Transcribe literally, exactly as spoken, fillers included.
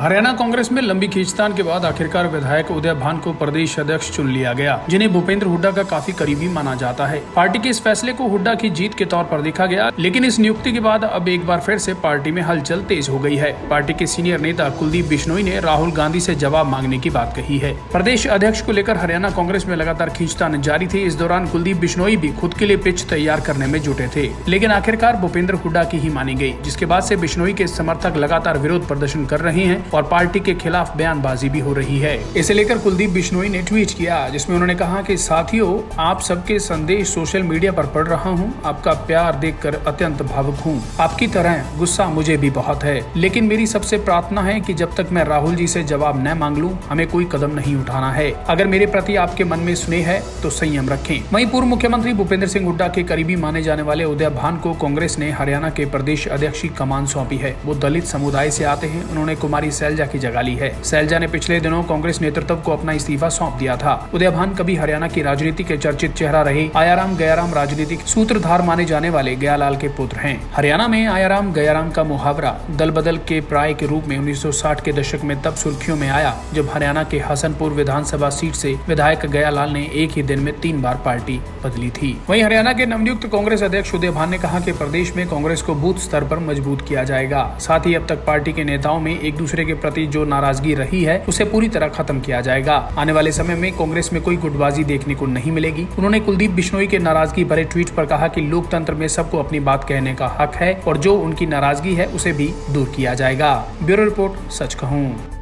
हरियाणा कांग्रेस में लंबी खींचतान के बाद आखिरकार विधायक उदय भान को प्रदेश अध्यक्ष चुन लिया गया, जिन्हें भूपेंद्र हुड्डा का काफी करीबी माना जाता है। पार्टी के इस फैसले को हुड्डा की जीत के तौर पर देखा गया, लेकिन इस नियुक्ति के बाद अब एक बार फिर से पार्टी में हलचल तेज हो गई है। पार्टी के सीनियर नेता कुलदीप बिश्नोई ने राहुल गांधी से जवाब मांगने की बात कही है। प्रदेश अध्यक्ष को लेकर हरियाणा कांग्रेस में लगातार खींचतान जारी थी। इस दौरान कुलदीप बिश्नोई भी खुद के लिए पिच तैयार करने में जुटे थे, लेकिन आखिरकार भूपेंद्र हुड्डा की ही मानी गयी, जिसके बाद से बिश्नोई के समर्थक लगातार विरोध प्रदर्शन कर रहे हैं और पार्टी के खिलाफ बयानबाजी भी हो रही है। इसे लेकर कुलदीप बिश्नोई ने ट्वीट किया, जिसमें उन्होंने कहा कि साथियों, आप सबके संदेश सोशल मीडिया पर पढ़ रहा हूं। आपका प्यार देखकर अत्यंत भावुक हूं। आपकी तरह गुस्सा मुझे भी बहुत है, लेकिन मेरी सबसे प्रार्थना है कि जब तक मैं राहुल जी से जवाब न मांग लूं, हमें कोई कदम नहीं उठाना है। अगर मेरे प्रति आपके मन में स्नेह है तो संयम रखें। वहीं पूर्व मुख्यमंत्री भूपेंद्र सिंह हुड्डा के करीबी माने जाने वाले उदय भान को कांग्रेस ने हरियाणा के प्रदेश अध्यक्ष की कमान सौंपी है। वो दलित समुदाय से आते हैं। उन्होंने कुमारी सैलजा की जगह ली है। सैलजा ने पिछले दिनों कांग्रेस नेतृत्व को अपना इस्तीफा सौंप दिया था। उदय भान कभी हरियाणा की राजनीति के चर्चित चेहरा रहे आयाराम गयाराम राजनीतिक सूत्रधार माने जाने वाले गयालाल के पुत्र हैं। हरियाणा में आयाराम गयाराम का मुहावरा दल बदल के प्राय के रूप में उन्नीस सौ साठ के दशक में तब सुर्खियों में आया, जब हरियाणा के हसनपुर विधानसभा सीट से विधायक गयालाल ने एक ही दिन में तीन बार पार्टी बदली थी। वहीं हरियाणा के नवनियुक्त कांग्रेस अध्यक्ष उदय भान ने कहा कि प्रदेश में कांग्रेस को बूथ स्तर पर मजबूत किया जाएगा। साथ ही अब तक पार्टी के नेताओं में एक दूसरे के प्रति जो नाराजगी रही है, उसे पूरी तरह खत्म किया जाएगा। आने वाले समय में कांग्रेस में कोई गुटबाजी देखने को नहीं मिलेगी। उन्होंने कुलदीप बिश्नोई के नाराजगी भरे ट्वीट पर कहा कि लोकतंत्र में सबको अपनी बात कहने का हक है और जो उनकी नाराजगी है उसे भी दूर किया जाएगा। ब्यूरो रिपोर्ट, सच कहूं।